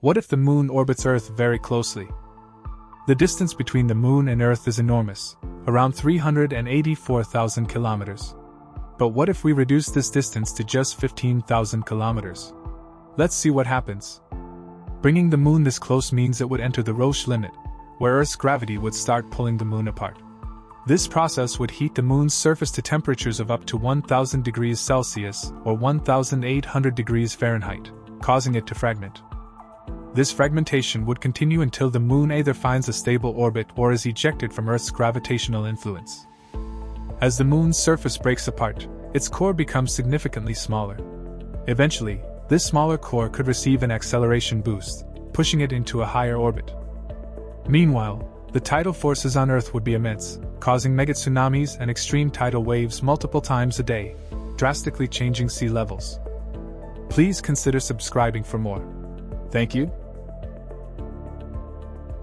What if the Moon orbits Earth very closely? The distance between the Moon and Earth is enormous, around 384,000 kilometers. But what if we reduce this distance to just 15,000 kilometers? Let's see what happens. Bringing the Moon this close means it would enter the Roche limit, where Earth's gravity would start pulling the Moon apart. This process would heat the Moon's surface to temperatures of up to 1,000 degrees Celsius or 1,800 degrees Fahrenheit, causing it to fragment. This fragmentation would continue until the Moon either finds a stable orbit or is ejected from Earth's gravitational influence. As the Moon's surface breaks apart, its core becomes significantly smaller. Eventually, this smaller core could receive an acceleration boost, pushing it into a higher orbit. Meanwhile, the tidal forces on Earth would be immense, causing megatsunamis and extreme tidal waves multiple times a day, drastically changing sea levels. Please consider subscribing for more. Thank you.